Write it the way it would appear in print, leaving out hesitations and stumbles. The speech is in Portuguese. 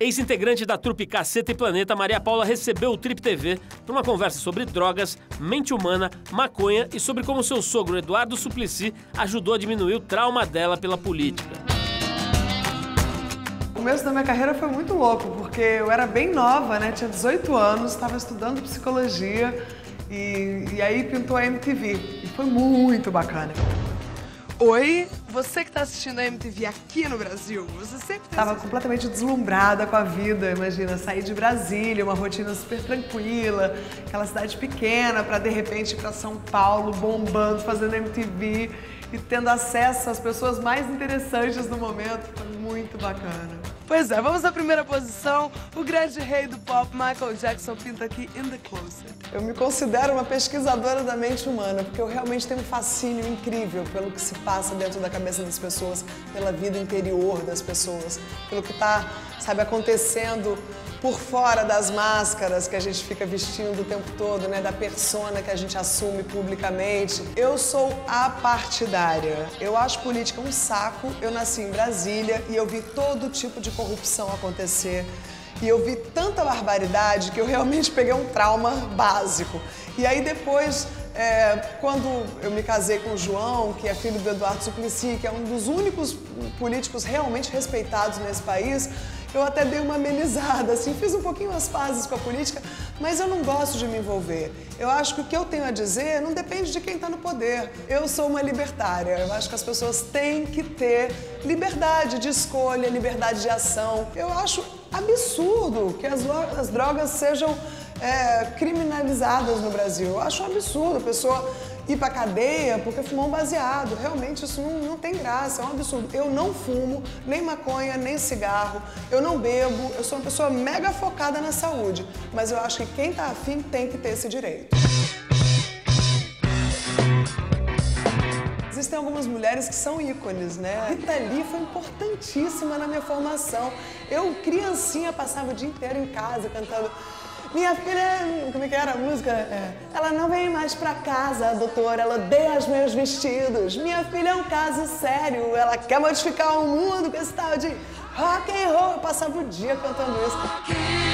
Ex-integrante da Trupe Casseta e Planeta, Maria Paula recebeu o Trip TV para uma conversa sobre drogas, mente humana, maconha e sobre como seu sogro Eduardo Suplicy ajudou a diminuir o trauma dela pela política. O começo da minha carreira foi muito louco, porque eu era bem nova, né? Tinha 18 anos, estava estudando psicologia e aí pintou a MTV. E foi muito bacana. Oi, você que está assistindo a MTV aqui no Brasil, você sempre tem... Estava completamente deslumbrada com a vida, imagina, sair de Brasília, uma rotina super tranquila, aquela cidade pequena, para de repente ir para São Paulo, bombando, fazendo MTV e tendo acesso às pessoas mais interessantes do momento, foi muito bacana. Pois é, vamos à primeira posição, o grande rei do pop, Michael Jackson, pinta aqui In The Closet. Eu me considero uma pesquisadora da mente humana, porque eu realmente tenho um fascínio incrível pelo que se passa dentro da cabeça das pessoas, pela vida interior das pessoas, pelo que está, sabe, acontecendo por fora das máscaras que a gente fica vestindo o tempo todo, né, da persona que a gente assume publicamente. Eu sou apartidária, eu acho política um saco, eu nasci em Brasília e eu vi todo tipo de corrupção acontecer. E eu vi tanta barbaridade que eu realmente peguei um trauma básico. E aí depois, quando eu me casei com o João, que é filho do Eduardo Suplicy, que é um dos únicos políticos realmente respeitados nesse país, eu até dei uma amenizada, assim, fiz um pouquinho as pazes com a política, mas eu não gosto de me envolver. Eu acho que o que eu tenho a dizer não depende de quem está no poder. Eu sou uma libertária, eu acho que as pessoas têm que ter liberdade de escolha, liberdade de ação. Eu acho absurdo que as drogas sejam criminalizadas no Brasil. Eu acho um absurdo a pessoa ir pra cadeia porque fumou um baseado. Realmente isso não tem graça, é um absurdo. Eu não fumo, nem maconha, nem cigarro, eu não bebo, eu sou uma pessoa mega focada na saúde, mas eu acho que quem tá afim tem que ter esse direito. Existem algumas mulheres que são ícones, né? A Rita Lee foi importantíssima na minha formação. Eu, criancinha, passava o dia inteiro em casa cantando... Minha filha, como é que era a música? Ela não vem mais pra casa, doutora, ela odeia os meus vestidos. Minha filha é um caso sério, ela quer modificar o mundo com esse tal de rock and roll. Eu passava o dia cantando isso.